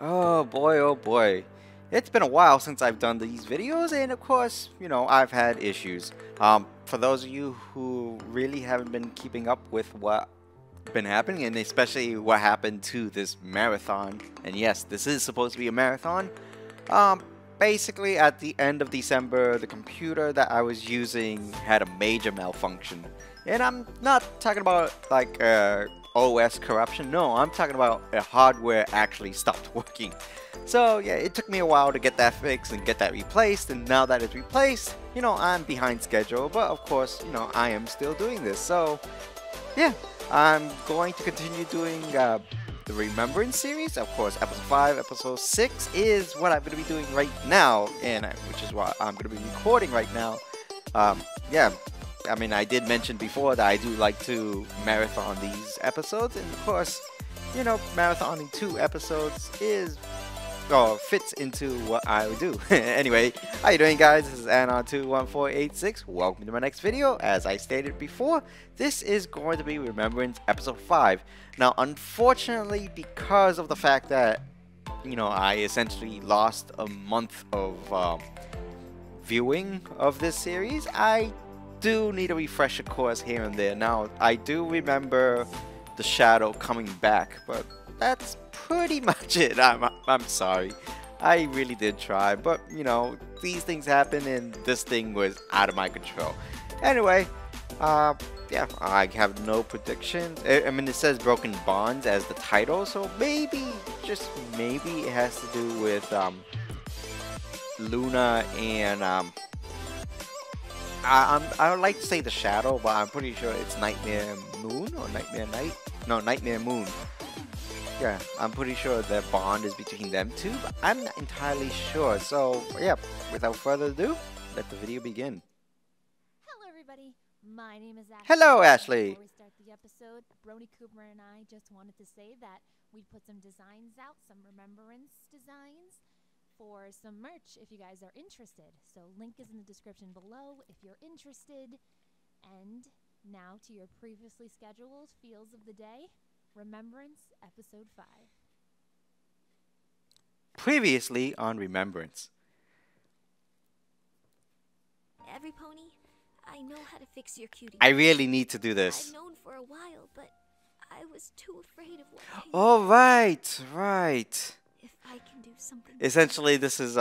Oh boy, oh boy. It's been a while since I've done these videos, and of course, you know, I've had issues. For those of you who really haven't been keeping up with what's been happening, and especially what happened to this marathon, and yes, this is supposed to be a marathon, basically at the end of December, the computer that I was using had a major malfunction. And I'm not talking about like OS corruption, no, I'm talking about hardware actually stopped working. So yeah, it took me a while to get that fixed and get that replaced, and now that it's replaced, you know, I'm behind schedule, but of course, you know, I am still doing this. So yeah, I'm going to continue doing the Remembrance series. Of course, episode 5, episode 6 is what I'm going to be doing right now, and which is what I'm going to be recording right now. Yeah, I mean, I did mention before that I do like to marathon these episodes, and of course, you know, marathoning 2 episodes is... oh, fits into what I would do. Anyway, how you doing, guys? This is Anon21486. Welcome to my next video. As I stated before, this is going to be Remembrance Episode 5. Now, unfortunately, because of the fact that, you know, I essentially lost a month of viewing of this series, I do need a refresher course here and there. Now, I do remember the shadow coming back, but that's pretty much it. I'm sorry. I really did try, but you know, these things happen, and this thing was out of my control. Anyway, yeah, I have no predictions. I mean, it says Broken Bonds as the title, so maybe, just maybe, it has to do with Luna and I would like to say the Shadow, but I'm pretty sure it's Nightmare Moon or Nightmare Night. No, Nightmare Moon. Yeah, I'm pretty sure the bond is between them two, but I'm not entirely sure. So, yeah, without further ado, let the video begin. Hello, everybody. My name is Ashley. Hello, Ashley. Before we start the episode, Brony Cooper and I just wanted to say that we put some designs out, some remembrance designs for some merch if you guys are interested. So, link is in the description below if you're interested. And now to your previously scheduled feels of the day. Remembrance, Episode 5. Previously on Remembrance. Every pony, I know how to fix your cutie. I really need to do this. I've known for a while, but I was too afraid of what came. Oh, right, right. If I can do something. Essentially, this is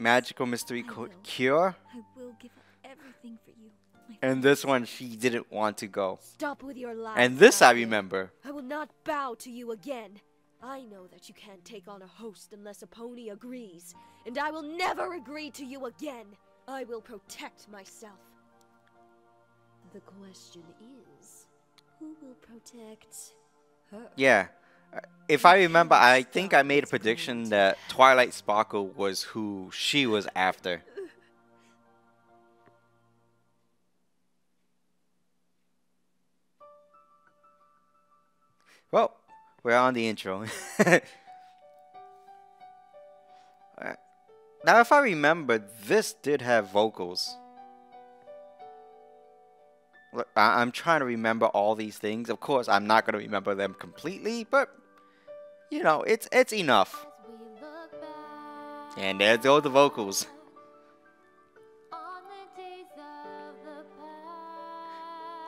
Magical Mystery Cure. I will give up everything for you. And this one, she didn't want to go. Stop with your lies. And this I remember. I will not bow to you again. I know that you can't take on a host unless a pony agrees. And I will never agree to you again. I will protect myself. The question is, who will protect her? Yeah. If I remember, I think I made a prediction that Twilight Sparkle was who she was after. Well, we're on the intro. Now, if I remember, this did have vocals. Look, I'm trying to remember all these things. Of course, I'm not going to remember them completely, but, you know, it's enough. And there go the vocals.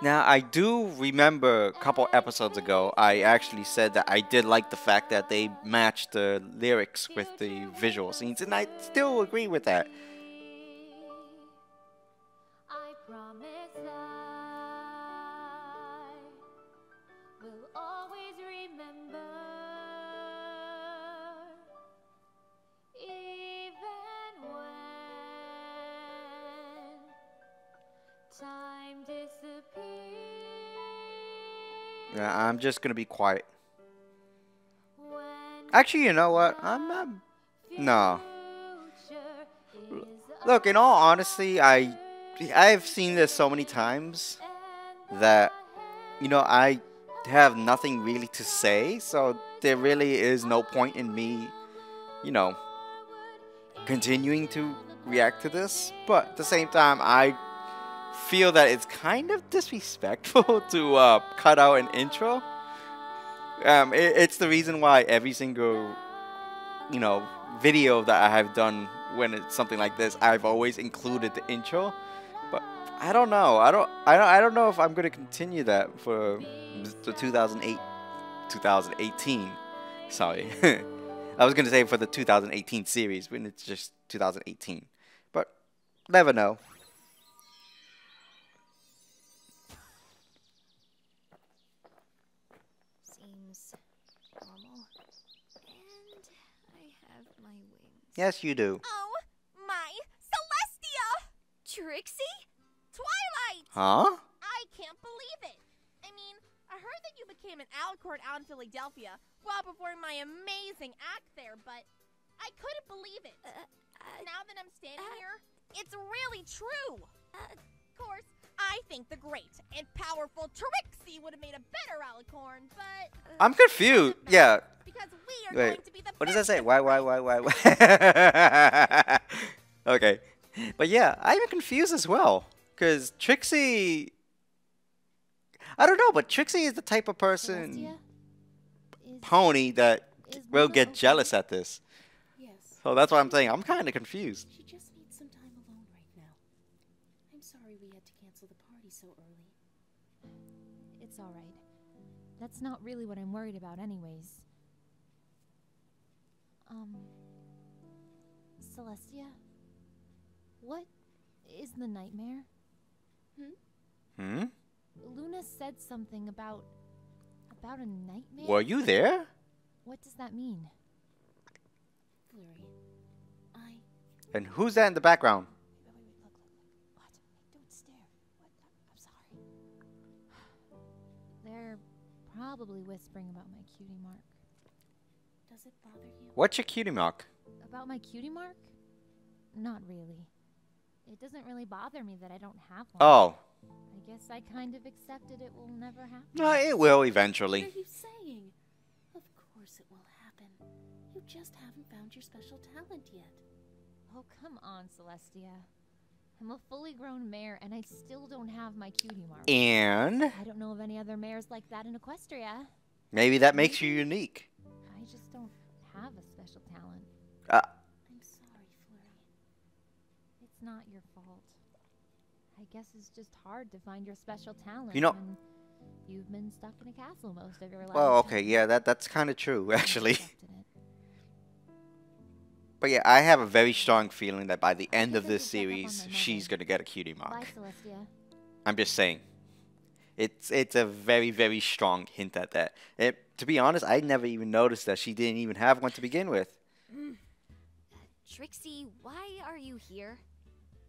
Now, I do remember a couple episodes ago, I actually said that I did like the fact that they matched the lyrics with the visual scenes, and I still agree with that. I'm just gonna be quiet. Actually, you know what? I'm not. No. Look, in all honesty, I've seen this so many times that, you know, I have nothing really to say. So there really is no point in me, you know, continuing to react to this. But at the same time, I feel that it's kind of disrespectful to cut out an intro. It's the reason why every single you know, video that I have done when it's something like this, I've always included the intro. But I don't know. I don't know if I'm going to continue that for the 2018. Sorry. I was going to say for the 2018 series, when it's just 2018. But never know. Yes, you do. Oh, my Celestia! Trixie? Twilight! Huh? I can't believe it. I mean, I heard that you became an Alicorn out in Philadelphia while performing my amazing act there, but I couldn't believe it. Now that I'm standing here, it's really true. Of course, I think the great and powerful Trixie would have made a better Alicorn, but... I'm confused. Yeah. Because we are going to be the what does that say? Why? Okay. But yeah, I'm confused as well. Because Trixie... I don't know, but Trixie is the type of person... Pony that will get jealous at this. Yes. So that's what I'm saying. I'm kind of confused. She just needs some time alone right now. I'm sorry we had to cancel the party so early. It's all right. That's not really what I'm worried about anyways. Celestia? What is the nightmare? Luna said something about a nightmare? Were you there? What does that mean? Flurry, and who's that in the background? Wait, look. What? Don't stare. What? I'm sorry. They're probably whispering about my cutie mark. Does it bother you? What's your cutie mark? About my cutie mark? Not really. It doesn't really bother me that I don't have one. Oh. I guess I kind of accepted it will never happen. No, it will eventually. What are you saying? Of course it will happen. You just haven't found your special talent yet. Oh, come on, Celestia. I'm a fully grown mare, and I still don't have my cutie mark. And? I don't know of any other mares like that in Equestria. Maybe that makes you unique. I just don't have a special talent. I'm sorry, Flurry. It's not your fault. I guess it's just hard to find your special talent. You know, when you've been stuck in a castle most of your life. Well, okay, yeah, that's kind of true, actually. But yeah, I have a very strong feeling that by the end of this series, she's gonna get a cutie mark. Bye, Celestia. I'm just saying. It's a very, very strong hint at that. To be honest, I never even noticed that she didn't even have one to begin with. Trixie, why are you here?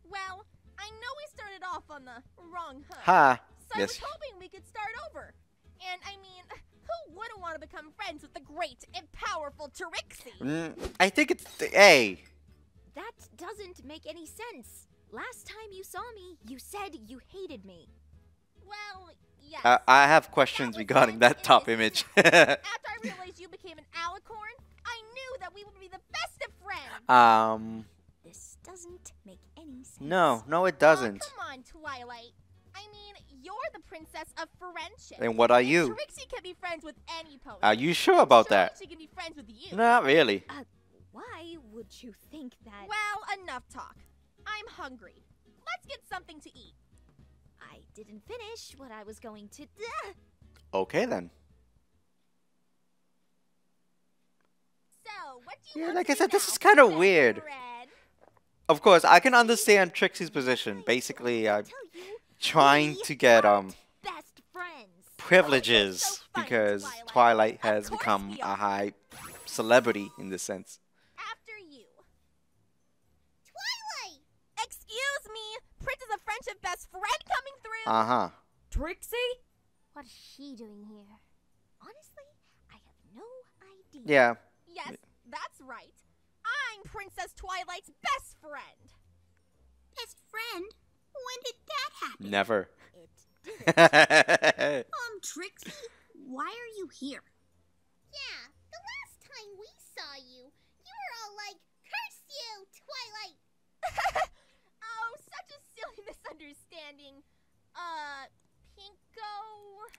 Well, I know we started off on the wrong hook. So yes. I was hoping we could start over. And I mean, who wouldn't want to become friends with the great and powerful Trixie? I think it's the A. That doesn't make any sense. Last time you saw me, you said you hated me. Well, yes. I have questions regarding that top image. After I realized you became an Alicorn, I knew that we would be the best of friends. This doesn't make any sense. No, it doesn't. Oh, come on, Twilight. I mean, you're the princess of friendship. And what are you? Trixie can be friends with any pony. Are you sure about that? She can be friends with you. Not really. Why would you think that? Well, enough talk. I'm hungry. Let's get something to eat. I didn't finish what I was going to do. Okay, then. So, what do you want to do now? This is kind of weird. Of course, I can understand Trixie's position. Basically, I'm trying to get privileges because Twilight has become a high celebrity in this sense. After you. Twilight! Excuse me! Princess of Friendship best friend coming through! Trixie? What is she doing here? Honestly, I have no idea. Yeah. Yes, that's right. I'm Princess Twilight's best friend. Best friend? When did that happen? Never. It didn't. Trixie, why are you here? Yeah, the last time we saw you, you were all like, curse you, Twilight! Oh, such a silly misunderstanding.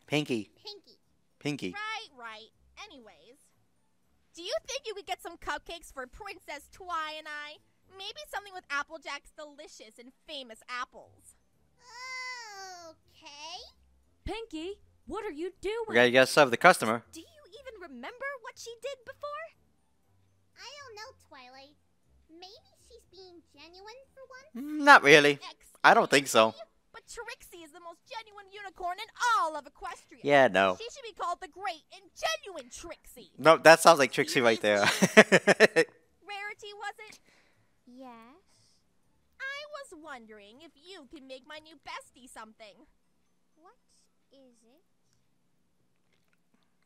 Pinkie. Pinkie. Right. Anyways, do you think you could get some cupcakes for Princess Twi and I. Maybe something with Applejack's delicious and famous apples. Okay. Pinkie, what are you doing? We gotta serve the customer. Do you even remember what she did before? I don't know, Twilight. Maybe she's being genuine for once? Not really. I don't think so. But Trixie is the most genuine unicorn in all of Equestria. Yeah, no. She should be called the great and genuine Trixie. No, that sounds like Trixie right there. Rarity, was it? Yes. I was wondering if you can make my new bestie something. What is it?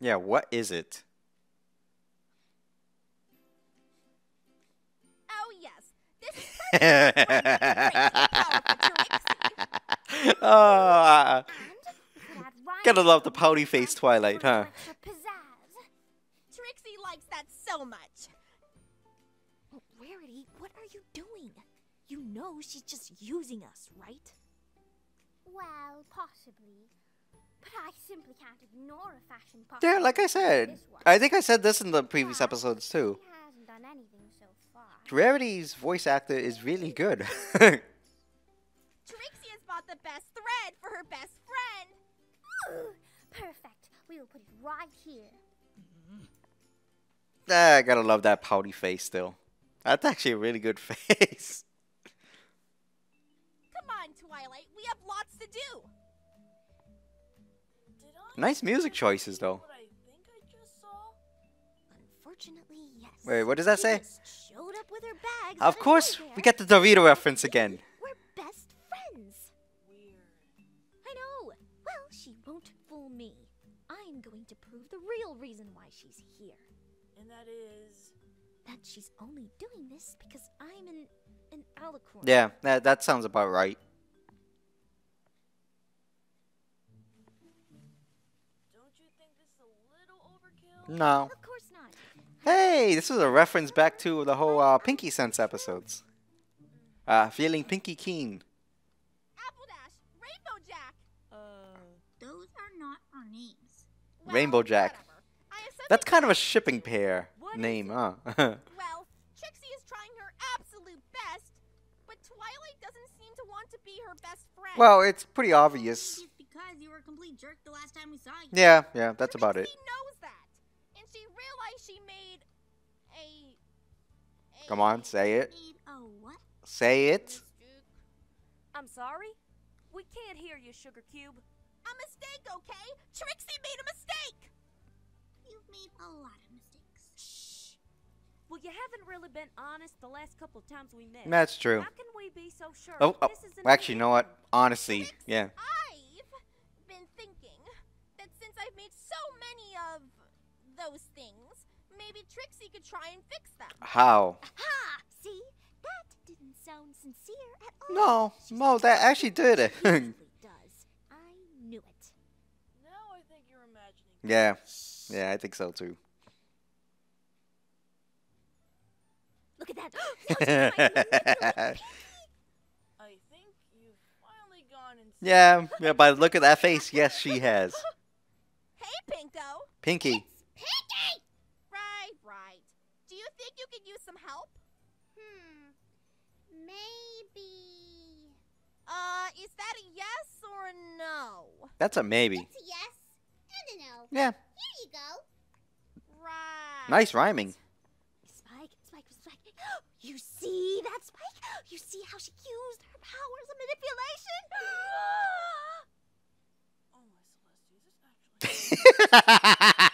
Yeah, what is it? Oh, yes. This is perfect. Gotta love the pouty face Twilight, huh? Trixie likes that so much. Oh, Rarity, what are you doing? You know she's just using us, right? Well, possibly. But I simply can't ignore a fashion pop. Yeah, like I said. I think I said this in the previous episodes, too. She hasn't done anything so far. Rarity's voice actor is really good. Trixie has bought the best thread for her best friend. Ooh, perfect. We will put it right here. I gotta love that pouty face still. That's actually a really good face. Come on, Twilight. We have lots to do. Nice music choices, though. What I think I just saw? Unfortunately, yes. Wait, what does that say? Showed up with her bags. Of course, we got the Dorito reference again. We're best friends. Weird. I know. Well, she won't fool me. I'm going to prove the real reason why she's here. And that is that she's only doing this because I'm an alicorn. Yeah, that sounds about right. No. Of course not. Hey, this is a reference back to the whole Pinkie Sense episodes. Feeling Pinkie Keen. Apple Dash, Rainbow Jack. Those are not our names. Well, Rainbow Jack. That's kind of a shipping pair name, huh? Well, Trixie is trying her absolute best, but Twilight doesn't seem to want to be her best friend. Well, it's pretty obvious. It's because you were a complete jerk the last time we saw you. Yeah, that's about it. She realized she made a... Come on, say it. What? Say it. I'm sorry? We can't hear you, Sugar Cube. A mistake, okay? Trixie made a mistake! You've made a lot of mistakes. Shh. Well, you haven't really been honest the last couple of times we met. That's true. How can we be so sure? Oh, this is actually, you know what? Honestly, Trixie, yeah. I've been thinking that since I've made so many of... those things, maybe Trixie could try and fix them. How? Aha! See? That didn't sound sincere at all. No, that actually did it. Does. I knew it. Now I think you're imagining. Yeah, I think so too. Look at that. I think you've finally gone insane. Yeah, by the look of that face, yes, she has. Hey, Pinko. Pinkie. Pinkie! Right. Do you think you could use some help? Maybe... is that a yes or a no? That's a maybe. It's a yes and a no. Yeah. Here you go. Right. Nice rhyming. Spike. You see that, Spike? You see how she used her powers of manipulation? Oh, my Celestia, this actually...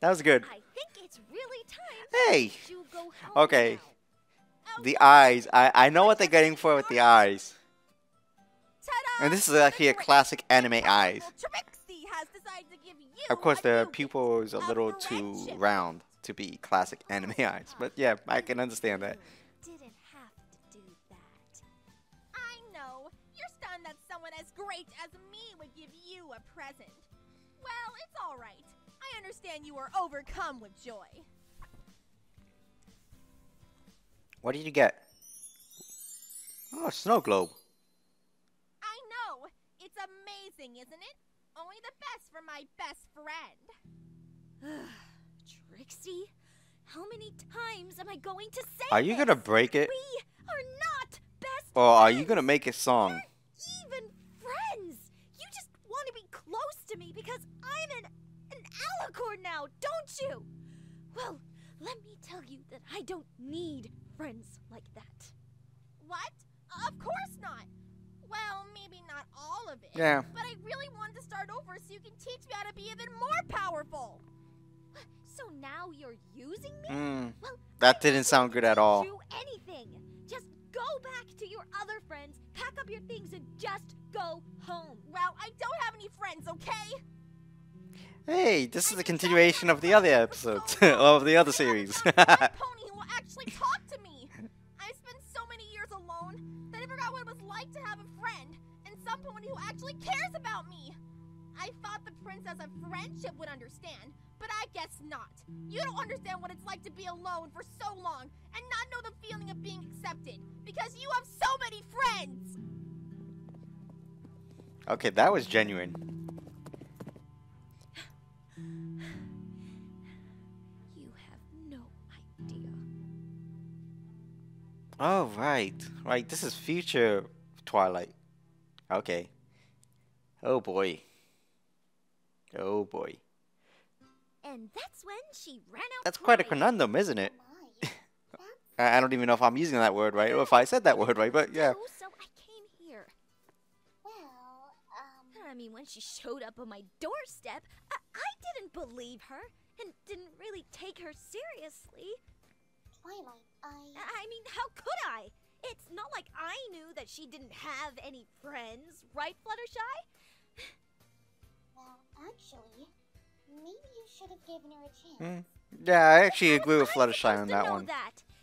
That was good. I think it's really time. Hey. You go home okay. Now. The eyes. I know what they're getting for with the eyes. And this is actually a classic anime eyes. Has decided to give you of course, the pupil is a little too round to be classic anime eyes. But yeah, I can understand that. Didn't have to do that. I know. You're stunned that someone as great as me would give you a present. Well, it's all right. I understand you are overcome with joy. What did you get? Oh, a snow globe. I know. It's amazing, isn't it? only the best for my best friend. Trixie, how many times am I going to say Are you going to break it? We are not best or friends. Are you going to make a song? We're even friends. You just want to be close to me because I'm an alicorn now, don't you? Well, let me tell you that I don't need friends like that. What? Of course not. Well, maybe not all of it. Yeah. But I really wanted to start over so you can teach me how to be even more powerful. So now you're using me? Well, that didn't sound good at all. Do anything. Just go back to your other friends, pack up your things, and just go home. Well, I don't have any friends, okay? Hey, this is a continuation of the other episode of the other series. My pony who will actually talk to me. I spent so many years alone that I forgot what it was like to have a friend and someone who actually cares about me. I thought the princess of friendship would understand, but I guess not. You don't understand what it's like to be alone for so long and not know the feeling of being accepted because you have so many friends. Okay, that was genuine. You have no idea. Oh, right. Right, this is future Twilight. Okay. Oh, boy. Oh, boy. And that's when she ran out. That's quite a conundrum, isn't it? I don't even know if I'm using that word right, or if I said that word right, but yeah. So I came here. Well, I mean, when she showed up on my doorstep, I didn't believe her and didn't really take her seriously. Twilight, I mean, how could I? It's not like I knew that she didn't have any friends, right, Fluttershy? Actually, maybe you should have given her a chance. Yeah, I actually agree with Fluttershy on that one.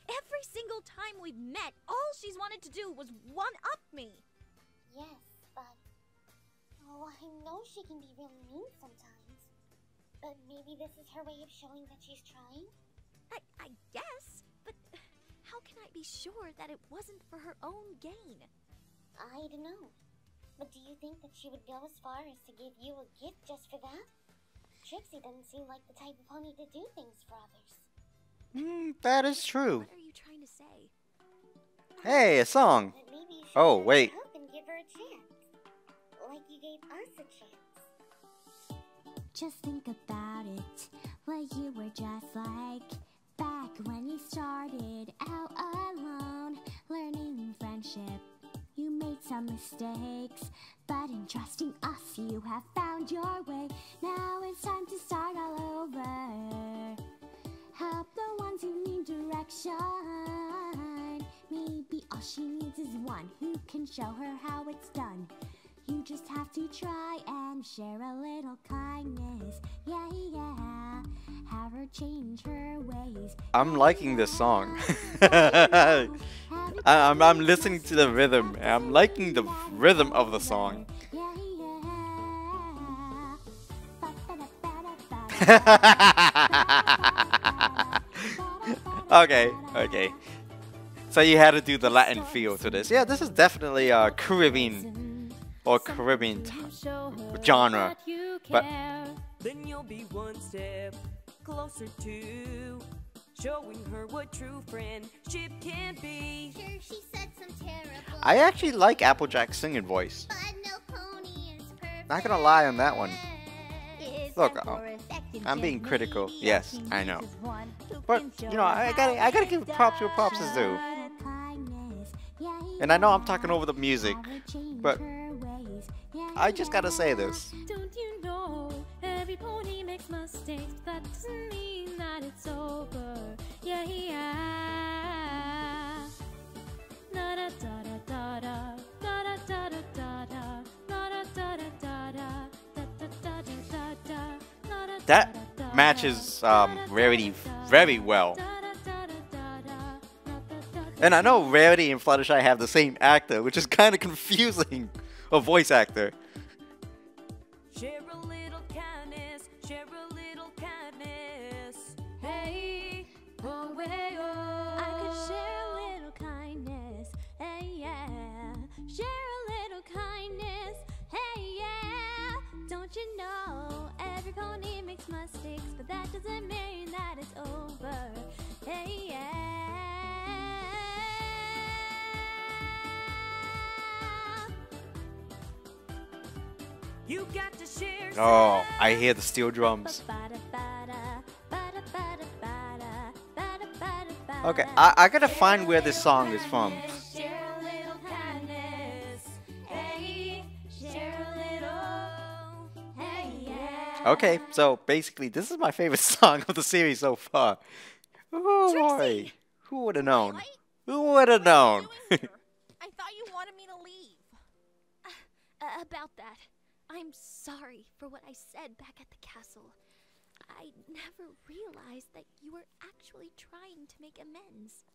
Every single time we've met, all she's wanted to do was one-up me. Yes, but... Oh, I know she can be really mean sometimes. But maybe this is her way of showing that she's trying? I guess, but how can I be sure that it wasn't for her own gain? I don't know. But do you think that she would go as far as to give you a gift just for that? Trixie doesn't seem like the type of pony to do things for others. That is true. What are you trying to say? Hey, a song. Oh, wait. And give her a chance. Like you gave us a chance. Just think about it. What you were just like back when you started out alone, learning friendship. You made some mistakes, but in trusting us, you have found your way. Now it's time to start all over. Help the ones who need direction. Maybe all she needs is one who can show her how it's done. You just have to try and share a little kindness. Yeah, yeah. Have her change her ways. I'm liking this song. I'm listening to the rhythm. And I'm liking the rhythm of the song. Okay. So you had to do the Latin feel to this. Yeah, this is definitely a Caribbean or Caribbean genre. But then you'll be one step closer to showing her what true friendship can be. Sure, she said some terrible. I actually like Applejack's singing voice. But no pony is perfect. Not gonna lie on that one. Look, I'm being critical. Yes, I know. But you know, I gotta give props where props is due. And I know I'm talking over the music, but I just gotta say this. Don't you know every pony makes mistakes? That doesn't mean that it's over. Yeah, yeah. Da da da da da da da da da da da da da da. That matches Rarity very well. And I know Rarity and Fluttershy have the same actor, which is kind of confusing. A voice actor. Share a little kindness, share a little kindness. Hey, oh, way, oh. I could share a little kindness. Hey, yeah. Share a little kindness. Hey, yeah. Don't you Oh, I hear the steel drums. Okay, I gotta find where this song is from. Okay, so basically, this is my favorite song of the series so far. Oh boy, who would have known? Who would have known? I thought you wanted me to leave. About that, I'm sorry for what I said back at the castle. I never realized that you were actually trying to make amends.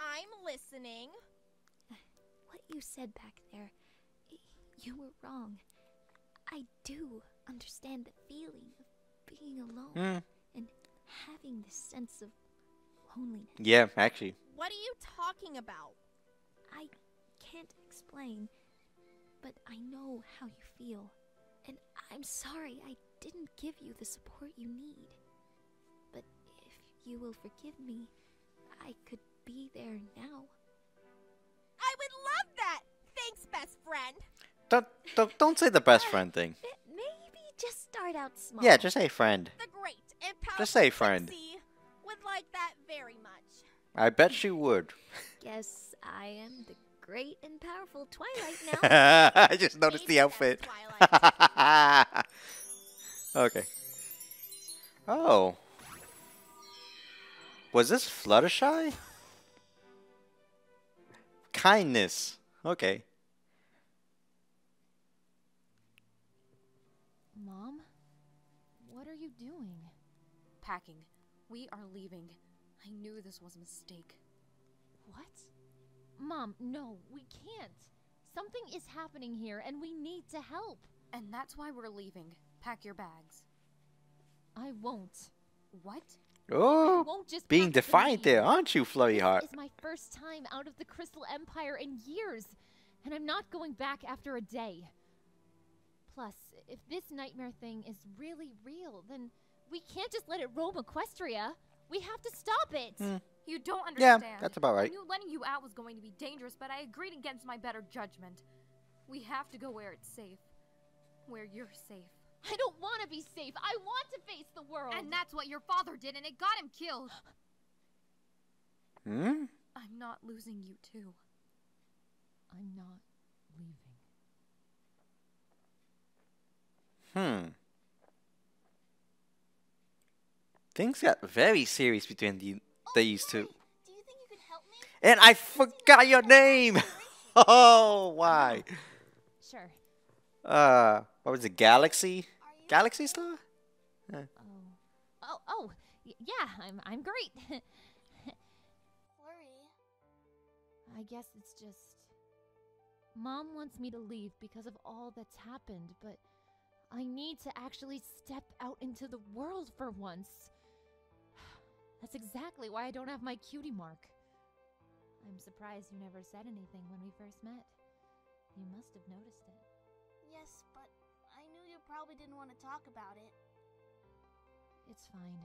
I'm listening. What you said back there, you were wrong. I do understand the feeling of being alone and having this sense of loneliness. Yeah, actually. What are you talking about? I can't explain, but I know how you feel. And I'm sorry I didn't give you the support you need. But if you will forgive me, I could be there now. I would love that! Thanks, best friend! Don't say the best friend thing. Maybe just start out small. Yeah, just say friend. The great and powerful Trixie would like that very much. I bet she would. Guess I am the great and powerful Twilight now. I just noticed the outfit. Okay. Oh. Was this Fluttershy? Kindness. Okay. Mom? What are you doing? Packing. We are leaving. I knew this was a mistake. What? Mom, no, we can't. Something is happening here and we need to help. And that's why we're leaving. Pack your bags. I won't. What? Oh, won't just being defiant there, aren't you, Flurry Heart? This is my first time out of the Crystal Empire in years, and I'm not going back after a day. Plus, if this nightmare thing is really real, then we can't just let it roam Equestria. We have to stop it. You don't understand. Yeah, that's about right. I knew letting you out was going to be dangerous, but I agreed against my better judgment. We have to go where it's safe. Where you're safe. I don't want to be safe. I want to face the world. And that's what your father did, and it got him killed. I'm not losing you too. I'm not leaving. Things got very serious between these two. Do you think you could help me? And I forgot your name. Oh, why? Sure. What was it? Galaxy Star? Oh, yeah, I'm great. Worry. I guess it's just Mom wants me to leave because of all that's happened, but I need to actually step out into the world for once. That's exactly why I don't have my cutie mark. I'm surprised you never said anything when we first met. You must have noticed it. Yes, but I knew you probably didn't want to talk about it. It's fine.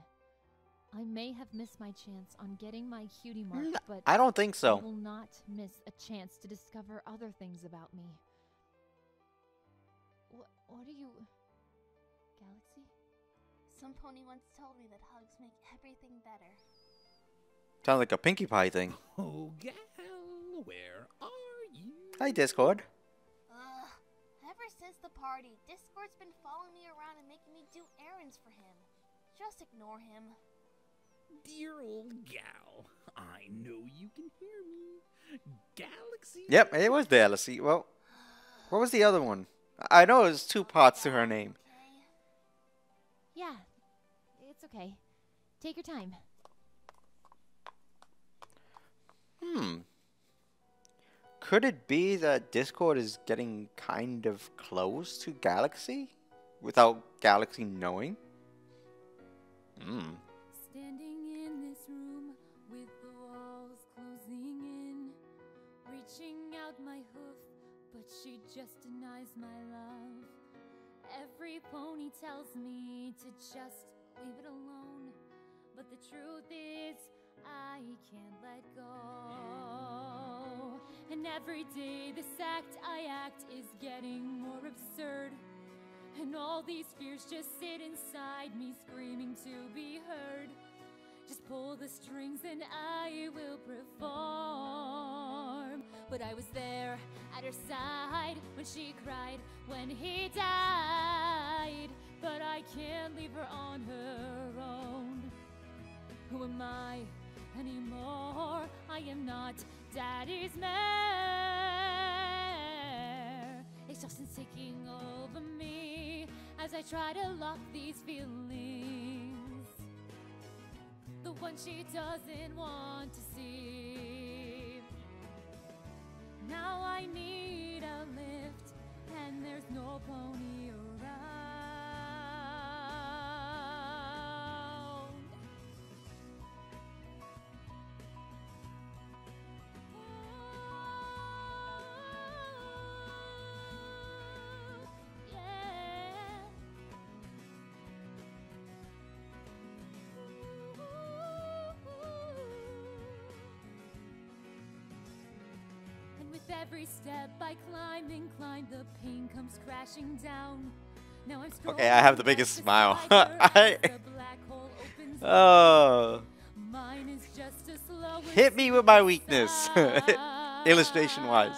I may have missed my chance on getting my cutie mark, but I don't think so. I will not miss a chance to discover other things about me. What are you... Galaxy? Some pony once told me that hugs make everything better. Sounds like a Pinkie Pie thing. Oh, gal, where are you? Hi, Discord. Since the party, Discord's been following me around and making me do errands for him. Just ignore him. Dear old gal, I know you can hear me. Galaxy. Yep, it was Galaxy. Well, what was the other one? I know there's two parts to her name. Okay. Yeah, it's okay. Take your time. Could it be that Discord is getting kind of close to Galaxy without Galaxy knowing? Standing in this room with the walls closing in, reaching out my hoof, but she just denies my love. Every pony tells me to just leave it alone, but the truth is I can't let go. And every day this act I act is getting more absurd. And all these fears just sit inside me, screaming to be heard. Just pull the strings and I will perform. But I was there at her side when she cried, when he died. But I can't leave her on her own. Who am I anymore? I am not Daddy's mare. Exhaustion's taking over me as I try to lock these feelings, the one she doesn't want to see. Now I need a lift, and there's no pony around. Every step I climb and climb, the pain comes crashing down. Now I'm scrolling. Okay, I have the biggest smile. Oh. Mine is just a slow. Hit me with my weakness. Illustration wise.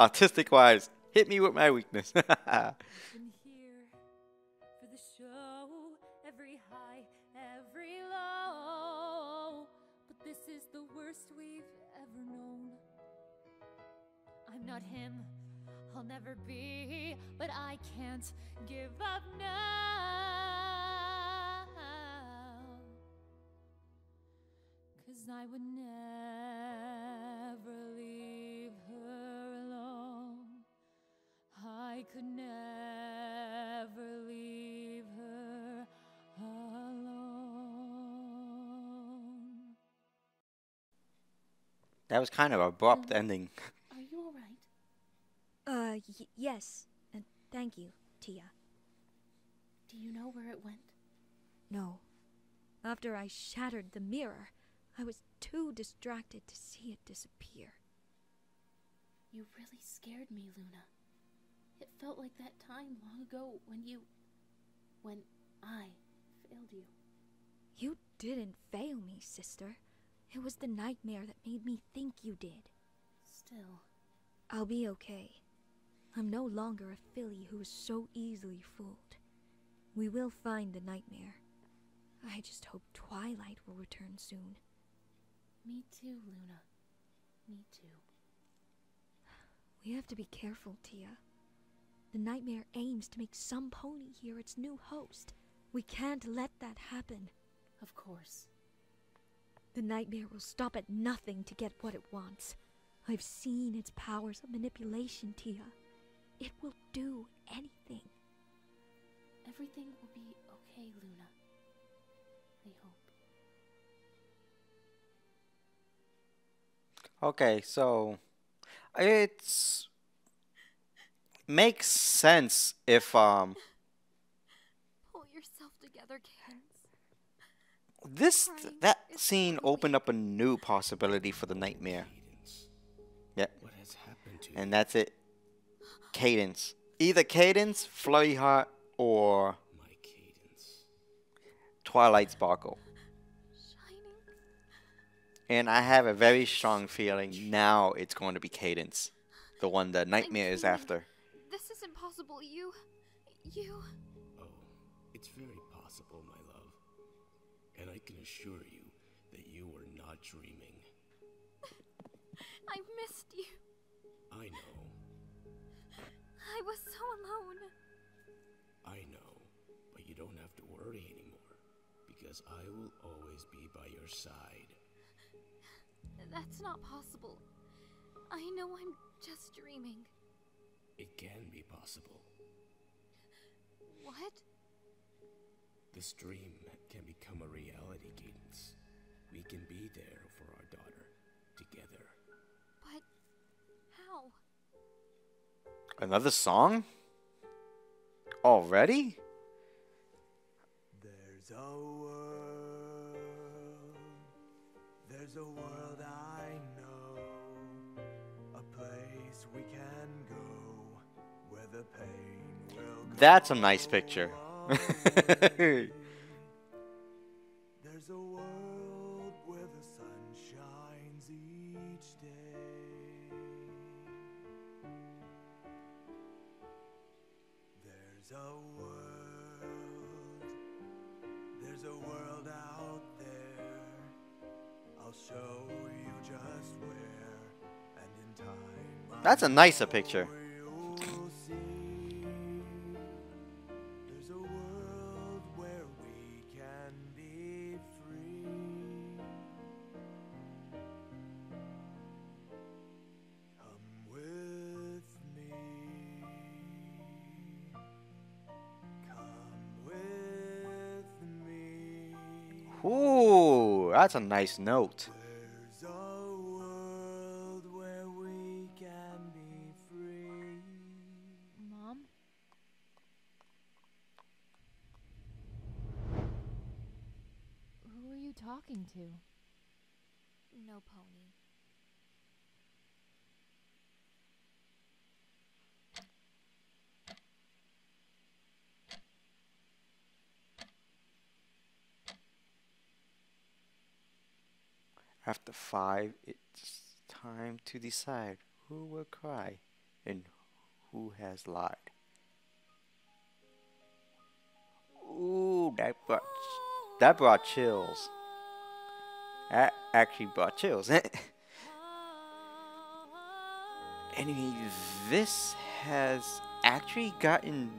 Artistic wise. Hit me with my weakness. And here for the show, every high, every low. But this is the worst we've ever known. I'm not him, I'll never be, but I can't give up now, 'cause I would never leave her alone. I could never leave her alone. That was kind of an abrupt ending. Yes, and thank you, Tia. Do you know where it went? No. After I shattered the mirror, I was too distracted to see it disappear. You really scared me, Luna. It felt like that time long ago when you... when I failed you. You didn't fail me, sister. It was the nightmare that made me think you did. Still... I'll be okay. I'm no longer a filly who is so easily fooled. We will find the nightmare. I just hope Twilight will return soon. Me too, Luna. Me too. We have to be careful, Tia. The nightmare aims to make some pony here its new host. We can't let that happen. Of course. The nightmare will stop at nothing to get what it wants. I've seen its powers of manipulation, Tia. It will do anything. Everything will be okay, Luna. I hope. Okay, so... it makes sense if, Pull yourself together, Cadence. That scene opened up a new possibility for the nightmare. Yeah. What has happened to you? And that's it. Cadence. Either Cadence, Flurry Heart, or my Cadence. Twilight Sparkle. Shining. And I have a very strong feeling now it's going to be Cadence. The one that Nightmare is after. This is impossible. You... Oh, it's very possible, my love. And I can assure you that you were not dreaming. I missed you. I know. I was so alone. I know, but you don't have to worry anymore, because I will always be by your side. That's not possible. I know I'm just dreaming. It can be possible. What? This dream can become a reality, Cadence. We can be there for our daughter, together. But how? Another song? Already? There's a world I know, a place we can go where the pain will go. That's a nice picture. There's a world where the sun shines each day. There's a world. There's a world out there. I'll show you just where, and in time. That's a nicer picture. That's a nice note. There's a world where we can be free. Mom? Who are you talking to? No pony. After 5, it's time to decide who will cry and who has lied. Ooh, that brought chills. That actually brought chills. Anyway, this has actually gotten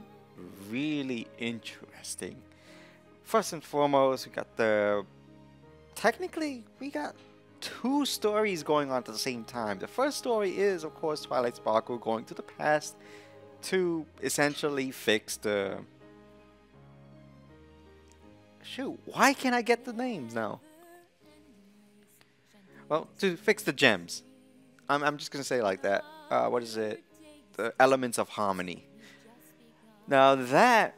really interesting. First and foremost, we got the... Technically, we got... 2 stories going on at the same time. The first story is, of course, Twilight Sparkle going to the past to essentially fix the... Shoot, why can't I get the names now? Well, to fix the gems. I'm just going to say like that. What is it? The elements of harmony. Now that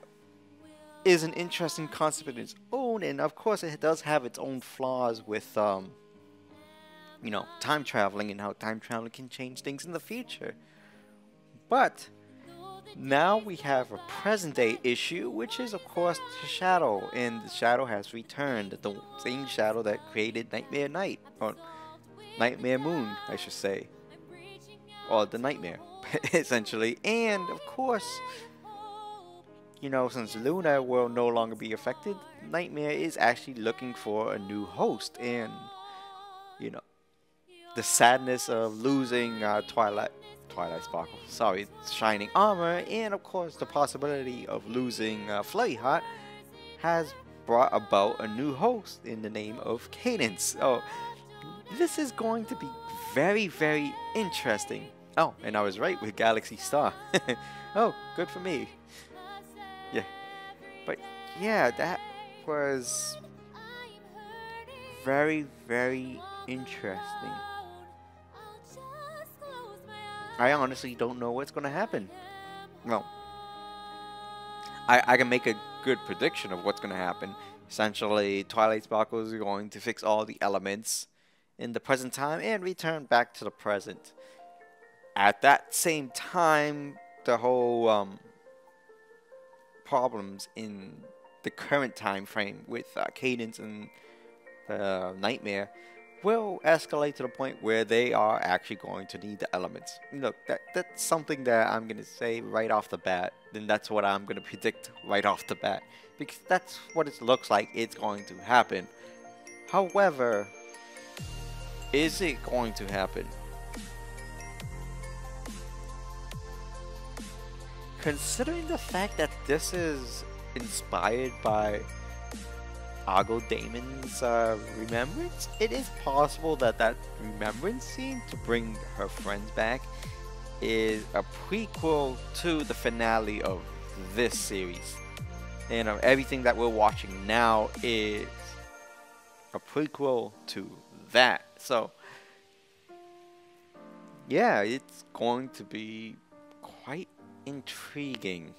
is an interesting concept in its own, and of course it does have its own flaws with... you know, time traveling and how time traveling can change things in the future. But now we have a present day issue, which is of course the shadow, and the shadow has returned, the same shadow that created Nightmare Night, or Nightmare Moon I should say, or the nightmare essentially. And of course, you know, since Luna will no longer be affected, Nightmare is actually looking for a new host, and you know, the sadness of losing Twilight Sparkle. Sorry, Shining Armor, and of course the possibility of losing Flurry Heart has brought about a new host in the name of Cadence. Oh, this is going to be very, very interesting. Oh, and I was right with Galaxy Star. Oh, good for me. Yeah, but yeah, that was very, very interesting. I honestly don't know what's going to happen. Well, I can make a good prediction of what's going to happen. Essentially, Twilight Sparkle is going to fix all the elements in the present time and return back to the present. At that same time, the whole problems in the current time frame with Cadence and Nightmare will escalate to the point where they are actually going to need the elements. Look, that's something that I'm going to say right off the bat. Then that's what I'm going to predict right off the bat, because that's what it looks like it's going to happen. However, is it going to happen? Considering the fact that this is inspired by Argo Damon's Remembrance, it is possible that that Remembrance scene to bring her friends back is a prequel to the finale of this series. And everything that we're watching now is a prequel to that. So yeah, it's going to be quite intriguing.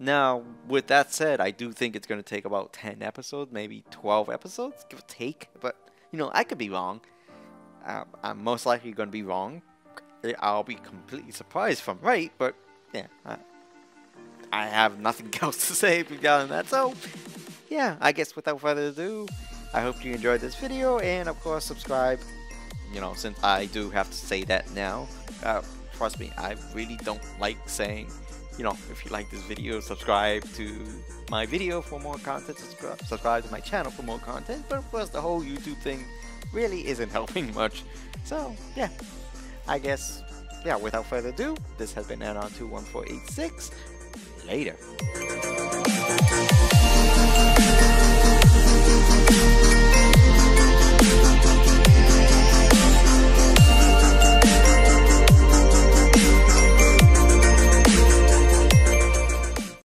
Now, with that said, I do think it's going to take about 10 episodes, maybe 12 episodes, give or take. But, you know, I could be wrong. I'm most likely going to be wrong. I'll be completely surprised if I'm right, but, yeah. I have nothing else to say beyond that. So yeah, I guess without further ado, I hope you enjoyed this video, and of course subscribe. You know, since I do have to say that now, trust me, I really don't like saying, you know, if you like this video, subscribe to my video for more content, subscribe to my channel for more content, but of course the whole YouTube thing really isn't helping much. So yeah, I guess, yeah, without further ado, this has been Anon21486. Later.